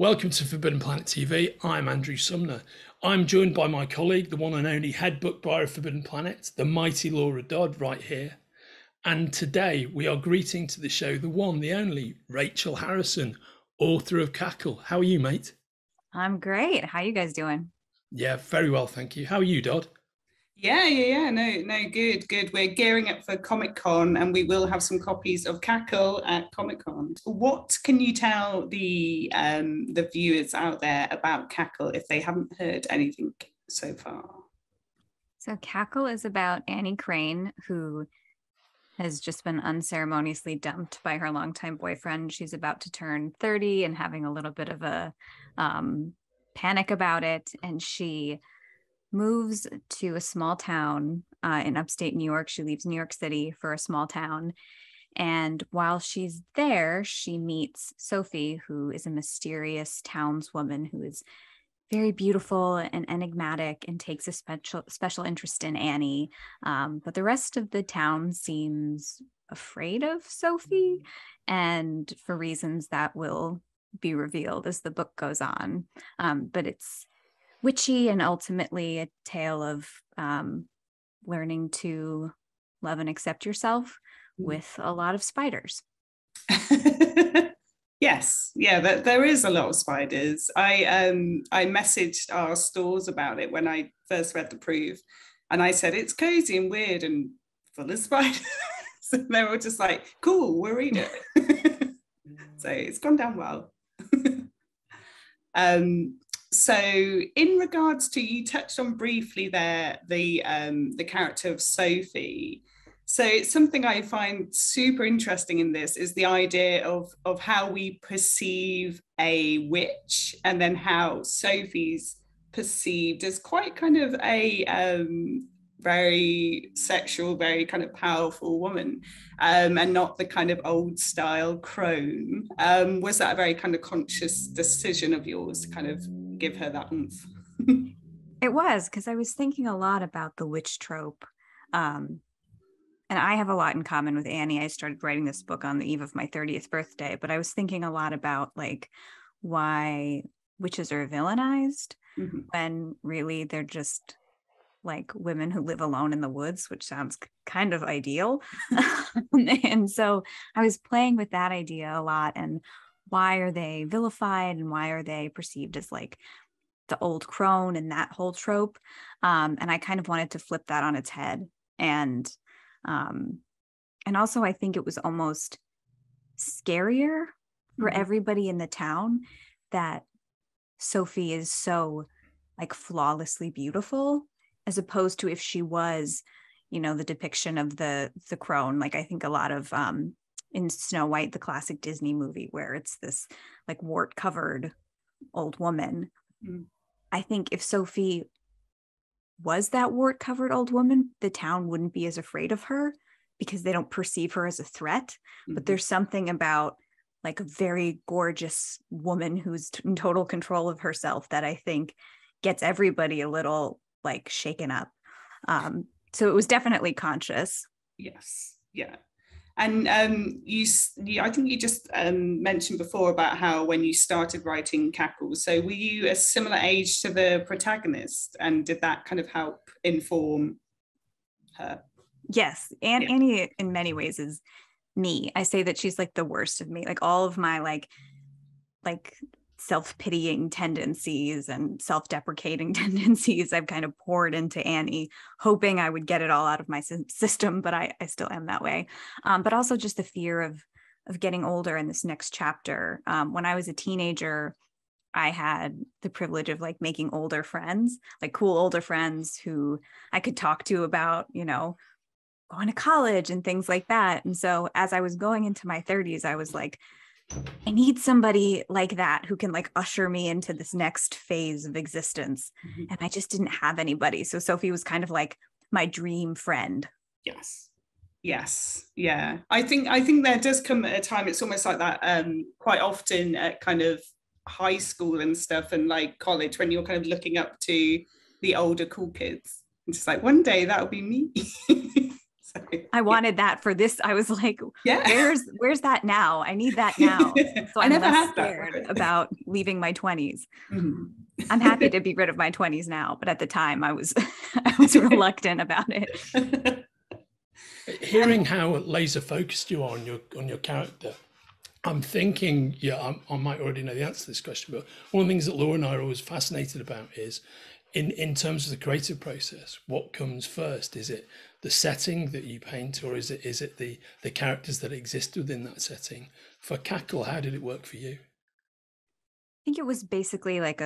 Welcome to Forbidden Planet TV. I'm Andrew Sumner. I'm joined by my colleague, the one and only head book buyer of Forbidden Planet, the mighty Laura Dodd, right here. And today we are greeting to the show the one, the only Rachel Harrison, author of Cackle. How are you, mate? I'm great. How are you guys doing? Yeah, very well, thank you. How are you, Dodd? Yeah. No, good. We're gearing up for Comic-Con and we will have some copies of Cackle at Comic-Con. What can you tell the viewers out there about Cackle if they haven't heard anything so far? So Cackle is about Annie Crane, who has just been unceremoniously dumped by her longtime boyfriend. She's about to turn 30 and having a little bit of a panic about it, and she moves to a small town in upstate New York. She leaves New York City for a small town. And while she's there, she meets Sophie, who is a mysterious townswoman who is very beautiful and enigmatic and takes a special interest in Annie. But the rest of the town seems afraid of Sophie, and for reasons that will be revealed as the book goes on. But it's witchy and ultimately a tale of learning to love and accept yourself with a lot of spiders. Yes, yeah, there is a lot of spiders. I messaged our stores about it when I first read the proof, and I said it's cozy and weird and full of spiders. And they were just like, cool, we'll read it. So it's gone down well. So in regards to, you touched on briefly there, the character of Sophie. So it's something I find super interesting in this is the idea of how we perceive a witch, and then how Sophie's perceived as quite kind of a very sexual, very kind of powerful woman, and not the kind of old style crone. Was that a very kind of conscious decision of yours to kind of give her that oomph? It was, because I was thinking a lot about the witch trope. And I have a lot in common with Annie. I started writing this book on the eve of my 30th birthday, but I was thinking a lot about like why witches are villainized when really they're just like women who live alone in the woods, which sounds kind of ideal. And so I was playing with that idea a lot, and why are they vilified and why are they perceived as like the old crone and that whole trope? And I kind of wanted to flip that on its head. And also I think it was almost scarier for everybody in the town that Sophie is so like flawlessly beautiful, as opposed to if she was, you know, the depiction of the crone. Like I think a lot of, in Snow White, the classic Disney movie, where it's this like wart covered old woman. I think if Sophie was that wart covered old woman, the town wouldn't be as afraid of her because they don't perceive her as a threat. But there's something about like a very gorgeous woman who's in total control of herself that I think gets everybody a little like shaken up. So it was definitely conscious. Yes. Yeah. And I think you just mentioned before about how when you started writing Cackle, so were you a similar age to the protagonist, and did that kind of help inform her? Yes, and Annie in many ways is me. I say that she's like the worst of me, like all of my like self-pitying tendencies and self-deprecating tendencies I've kind of poured into Annie, hoping I would get it all out of my system, but I still am that way. But also just the fear of getting older in this next chapter. When I was a teenager, I had the privilege of like making older friends, like cool older friends who I could talk to about, you know, going to college and things like that. And so as I was going into my 30s, I was like, I need somebody like that who can like usher me into this next phase of existence. And I just didn't have anybody. So Sophie was kind of like my dream friend. Yes. Yeah. I think there does come a time, it's almost like that quite often at kind of high school and stuff and like college, when you're kind of looking up to the older cool kids. It's just like, one day that'll be me. I wanted that for this. I was like, where's that now? I need that now. So I'm less scared about leaving my 20s. Mm-hmm. I'm happy to be rid of my 20s now, but at the time I was reluctant about it. Hearing how laser focused you are on your character, I'm thinking, I might already know the answer to this question, but one of the things that Laura and I are always fascinated about is in terms of the creative process, what comes first? Is it the setting that you paint, or is it the characters that exist within that setting? For Cackle, how did it work for you? I think it was basically like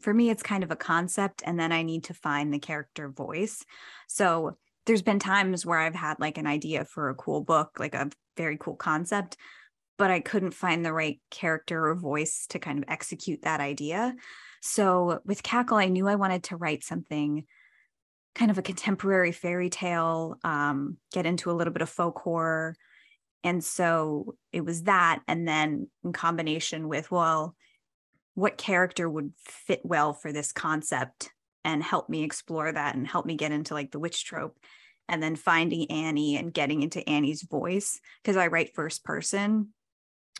for me, it's kind of a concept, and then I need to find the character voice. So there's been times where I've had like an idea for a cool book, like a very cool concept, but I couldn't find the right character or voice to kind of execute that idea. So with Cackle, I knew I wanted to write something kind of a contemporary fairy tale, get into a little bit of folk horror. And so it was that. And then in combination with, well, what character would fit well for this concept and help me explore that and help me get into like the witch trope, and then finding Annie and getting into Annie's voice, because I write first person,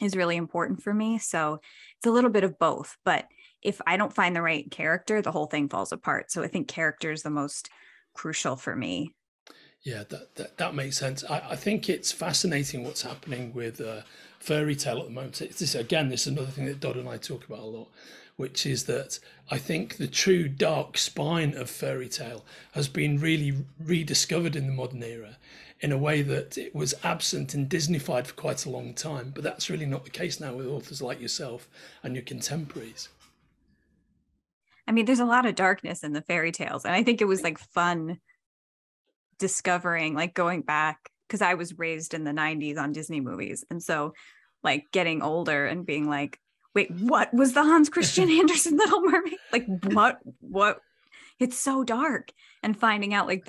is really important for me. So it's a little bit of both, but if I don't find the right character, the whole thing falls apart. So I think character is the most crucial for me. Yeah, that makes sense. I think it's fascinating what's happening with fairy tale at the moment. This is another thing that Dodd and I talk about a lot, which is that I think the true dark spine of fairy tale has been really rediscovered in the modern era, in a way that it was absent and Disneyfied for quite a long time. But that's really not the case now with authors like yourself and your contemporaries. I mean, there's a lot of darkness in the fairy tales. And I think it was like fun discovering, like going back, because I was raised in the 90s on Disney movies. And so like getting older and being like, wait, what was the Hans Christian Andersen Little Mermaid? Like what? It's so dark. And finding out like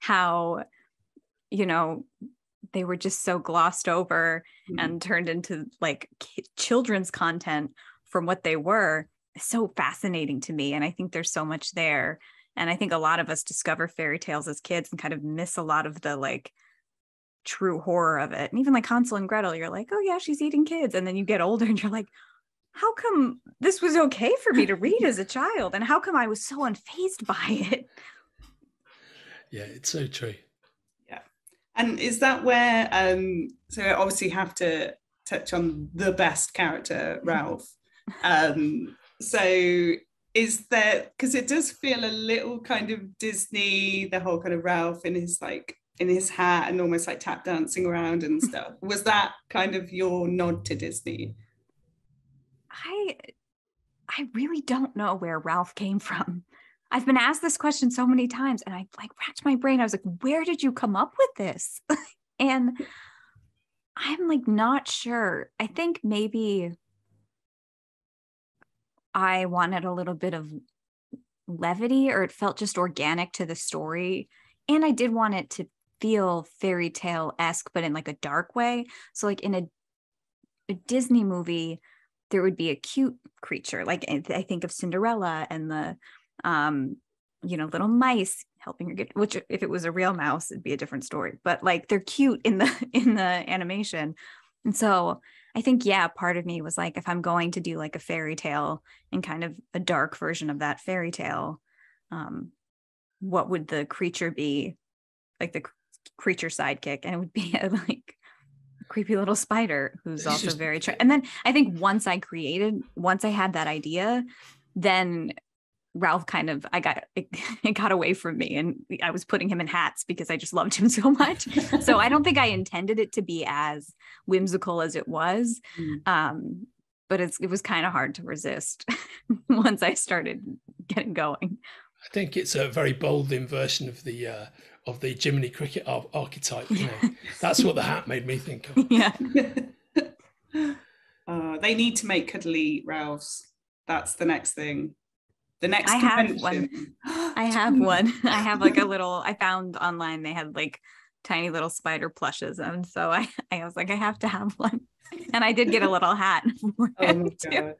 how, you know, they were just so glossed over and turned into like children's content from what they were. So fascinating to me. And I think there's so much there. And I think a lot of us discover fairy tales as kids and kind of miss a lot of the like true horror of it. And even like Hansel and Gretel, you're like, oh yeah, she's eating kids. And then you get older and you're like, how come this was okay for me to read as a child? And how come I was so unfazed by it? Yeah, it's so true. Yeah. And is that where, so I obviously have to touch on the best character, Ralph. So is there, because it does feel a little kind of Disney, the whole kind of Ralph in his hat and almost like tap dancing around and stuff. Was that kind of your nod to Disney? I really don't know where Ralph came from. I've been asked this question so many times and I like racked my brain. I was like, where did you come up with this? And I'm like, not sure. I think maybe I wanted a little bit of levity, or it felt just organic to the story. And I did want it to feel fairy tale-esque, but in like a dark way. So like in a Disney movie, there would be a cute creature. Like I think of Cinderella and the, little mice helping her get, which if it was a real mouse, it'd be a different story, but like they're cute in the animation. And so I think, yeah, part of me was like, if I'm going to do like a fairy tale and kind of a dark version of that fairy tale, what would the creature be? Like the creature sidekick, and it would be a like creepy little spider who's also very true. And then I think once I had that idea, then Ralph kind of, it got away from me, and I was putting him in hats because I just loved him so much. So I don't think I intended it to be as whimsical as it was. But it was kind of hard to resist once I started getting going. I think it's a very bold inversion of the Jiminy Cricket archetype. You know? That's what the hat made me think of. Yeah. They need to make cuddly Ralphs. That's the next thing. The next I have one. I have like a little, I found online, they had like tiny little spider plushes. And so I was like, I have to have one. And I did get a little hat. Oh my God.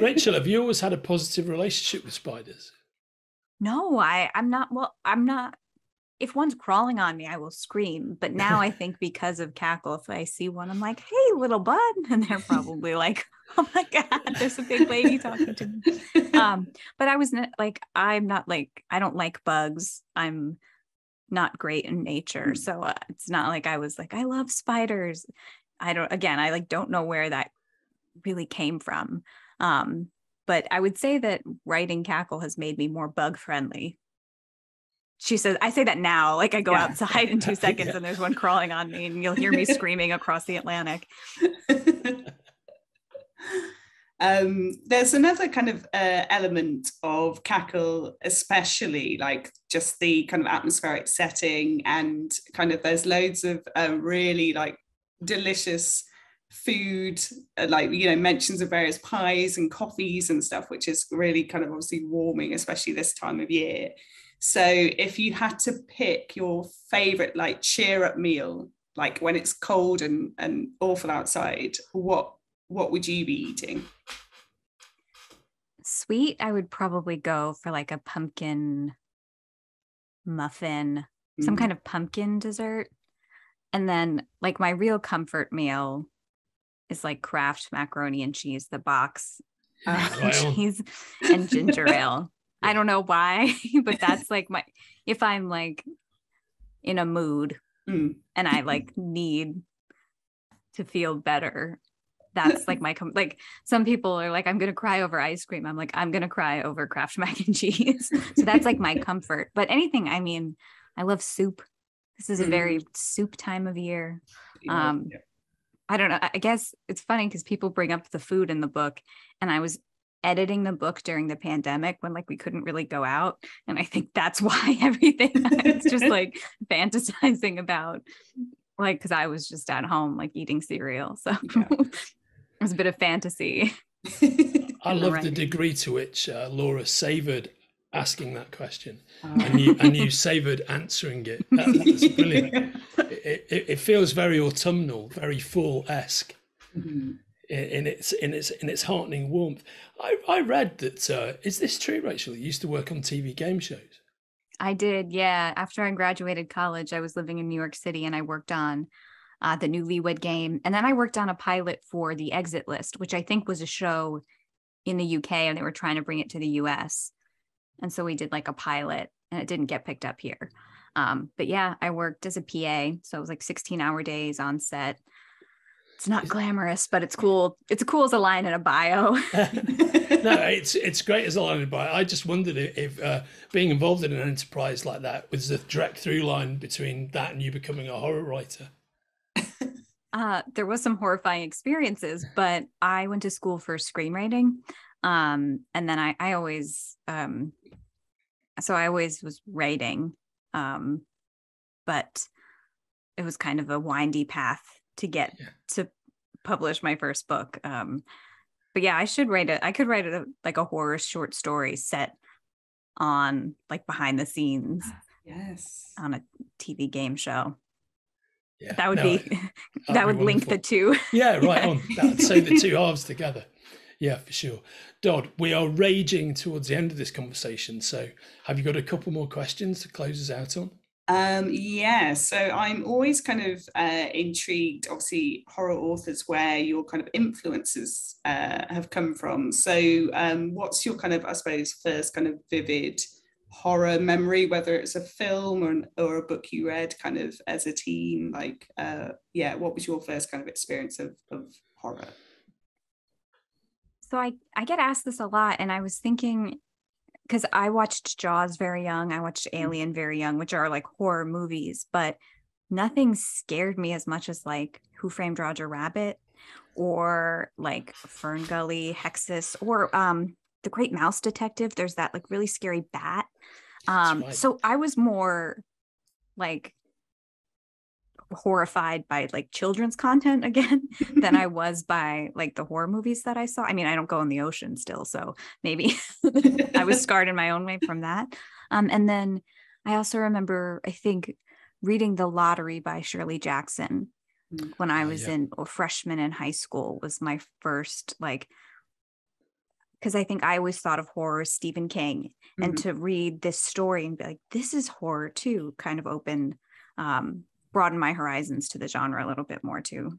Rachel, have you always had a positive relationship with spiders? No, I'm not. if one's crawling on me, I will scream. But now I think because of Cackle, if I see one, I'm like, hey, little bud. And they're probably like, oh my God, there's a big lady talking to me. But I was I don't like bugs. I'm not great in nature. So it's not like I was like, I love spiders. I don't know where that really came from. But I would say that writing Cackle has made me more bug friendly. She says, I say that now, like I go outside in 2 seconds and there's one crawling on me and you'll hear me screaming across the Atlantic. There's another kind of element of Cackle, especially like just the kind of atmospheric setting, and kind of there's loads of really like delicious food, like, you know, mentions of various pies and coffees and stuff, which is really kind of obviously warming, especially this time of year. So if you had to pick your favorite like cheer up meal, like when it's cold and awful outside, what would you be eating? Sweet, I would probably go for like a pumpkin muffin, some kind of pumpkin dessert. And then like my real comfort meal is like Kraft macaroni and cheese, the box cheese and ginger ale. I don't know why, but that's like my, if I'm like in a mood and I like need to feel better, that's like my, like some people are like, I'm going to cry over ice cream. I'm like, I'm going to cry over Kraft mac and cheese. So that's like my comfort, but anything, I mean, I love soup. This is a very soup time of year. I don't know. I guess it's funny because people bring up the food in the book, and I was editing the book during the pandemic when like we couldn't really go out. And I think that's why everything it's just like fantasizing about, like, because I was just at home like eating cereal. So it was a bit of fantasy. I love the degree to which Laura savored asking that question and you savored answering it. That's brilliant. It feels very autumnal, very fall-esque in its heartening warmth. I read that is this true, Rachel? You used to work on TV game shows. I did, yeah. After I graduated college, I was living in New York City and I worked on the Newlywed Game, and then I worked on a pilot for The Exit List, which I think was a show in the UK and they were trying to bring it to the US. And so we did like a pilot and it didn't get picked up here. But yeah, I worked as a PA. So it was like 16-hour days on set. It's not glamorous, but it's cool. It's cool as a line in a bio. No, it's great as a line in a bio. I just wondered if being involved in an enterprise like that was the direct through line between that and you becoming a horror writer. There was some horrifying experiences, but I went to school for screenwriting. And then I always, so I always was writing, but it was kind of a windy path to get to publish my first book. But yeah, I could write like a horror short story set on like behind the scenes on a TV game show. Yeah. That would be link the two. Yeah, right on. That would save the two halves together. Yeah, for sure. Dodd, we are raging towards the end of this conversation. So have you got a couple more questions to close us out on? Yeah, so I'm always kind of intrigued, obviously, horror authors, where your kind of influences have come from. So what's your kind of, I suppose, first kind of vivid horror memory, whether it's a film or a book you read kind of as a teen? Like, what was your first kind of experience of horror? So I get asked this a lot, and I was thinking, because I watched Jaws very young, I watched Alien very young, which are like horror movies, but nothing scared me as much as like Who Framed Roger Rabbit or like Fern Gully, Hexus, or The Great Mouse Detective. There's that like really scary bat. So I was more like horrified by like children's content again than I was by like the horror movies that I saw. I mean, I don't go in the ocean still, so maybe I was scarred in my own way from that. And then I also remember, I think, reading The Lottery by Shirley Jackson when I was a freshman in high school was my first like because I think I always thought of horror as Stephen King, mm-hmm. and to read this story and be like, this is horror too, kind of broaden my horizons to the genre a little bit more too.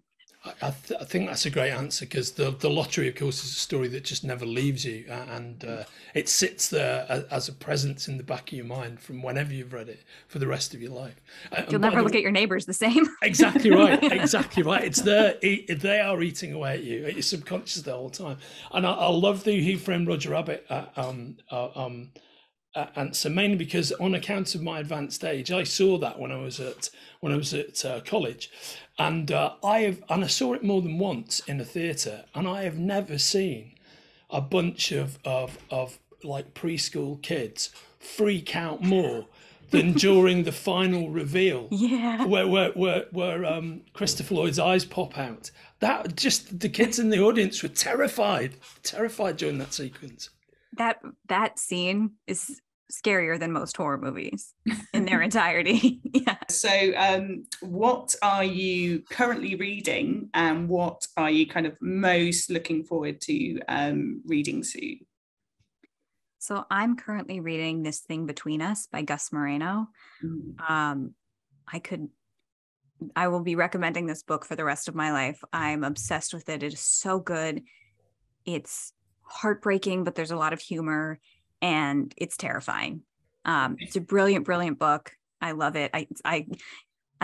I think that's a great answer, because the Lottery, of course, is a story that just never leaves you, and it sits there as a presence in the back of your mind from whenever you've read it for the rest of your life. You'll never look at your neighbours the same. Exactly right. Exactly right. It's there. They are eating away at you, at your subconscious the whole time. And I love the Who Framed Roger Rabbit answer, mainly because on account of my advanced age, I saw that when I was at college. And I saw it more than once in a theatre, and I have never seen a bunch of like preschool kids freak out more than during the final reveal. Yeah. Where Christopher Lloyd's eyes pop out. That just, the kids in the audience were terrified during that sequence. That scene is scarier than most horror movies in their entirety. Yeah. So what are you currently reading, and what are you kind of most looking forward to reading soon? So I'm currently reading This Thing Between Us by Gus Moreno. Mm. I will be recommending this book for the rest of my life. I'm obsessed with it. It is so good. It's heartbreaking, but there's a lot of humor. And it's terrifying. It's a brilliant, brilliant book. I love it. I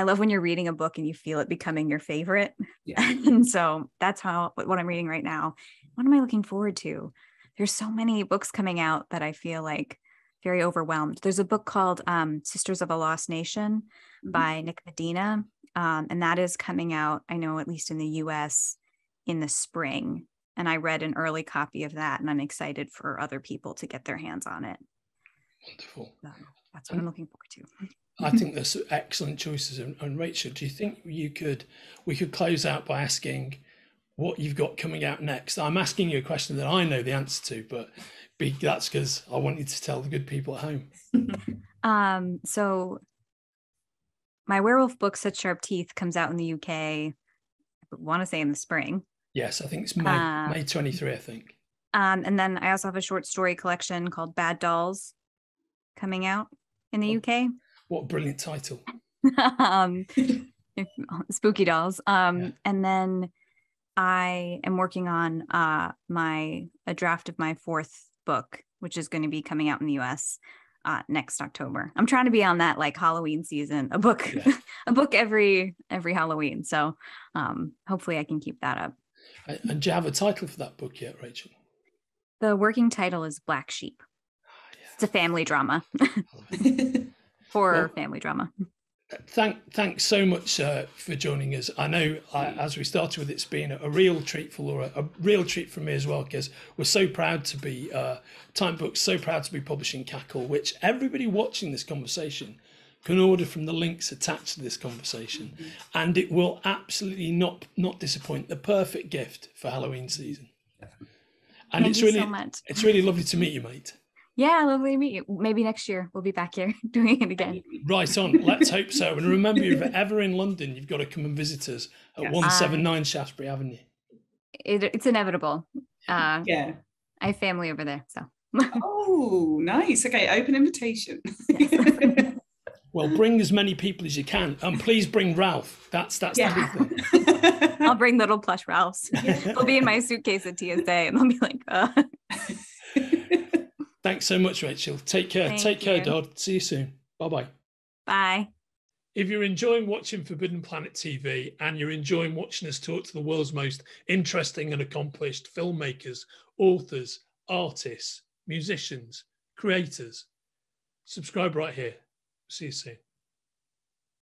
love when you're reading a book and you feel it becoming your favorite. Yeah. And so that's what I'm reading right now. What am I looking forward to? There's so many books coming out that I feel like very overwhelmed. There's a book called Sisters of a Lost Nation, mm-hmm. by Nick Medina. And that is coming out, I know, at least in the US in the spring. And I read an early copy of that, and I'm excited for other people to get their hands on it. Wonderful. So that's what I'm looking forward to. I think there's excellent choices. And Rachel, do you think we could close out by asking what you've got coming out next? I'm asking you a question that I know the answer to, but that's because I want you to tell the good people at home. So my werewolf book, Such Sharp Teeth, comes out in the UK, I want to say in the spring. Yes, I think it's May 23, I think. And then I also have a short story collection called Bad Dolls coming out in the UK. What a brilliant title. Spooky dolls. Yeah. And then I am working on a draft of my fourth book, which is going to be coming out in the US next October. I'm trying to be on that like Halloween season, a book, yeah. A book every Halloween. So hopefully I can keep that up. And do you have a title for that book yet, Rachel? The working title is Black Sheep. Oh, yeah. It's a family drama. Family drama. Thanks so much for joining us. I know, as we started with, it's been a real treat for Laura, a real treat for me as well, because we're so proud to be Time Books, so proud to be publishing Cackle, which everybody watching this conversation can order from the links attached to this conversation, mm-hmm. and it will absolutely not disappoint. The perfect gift for Halloween season. Yeah. And it's really lovely to meet you, mate. Yeah, lovely to meet you. Maybe next year we'll be back here doing it again. Right on. Let's hope so. And remember, if you're ever in London, you've got to come and visit us at 179 Shaftesbury Avenue. It's inevitable. Yeah, I have family over there, so. Oh, nice. Okay, open invitation. Yes. Well, bring as many people as you can, and please bring Ralph. That's yeah. The thing. I'll bring little plush Ralphs. They'll be in my suitcase at TSA, and they'll be like. Thanks so much, Rachel. Take care. Take care, Dodd. See you soon. Bye bye. Bye. If you're enjoying watching Forbidden Planet TV, and you're enjoying watching us talk to the world's most interesting and accomplished filmmakers, authors, artists, musicians, creators, subscribe right here. See you soon.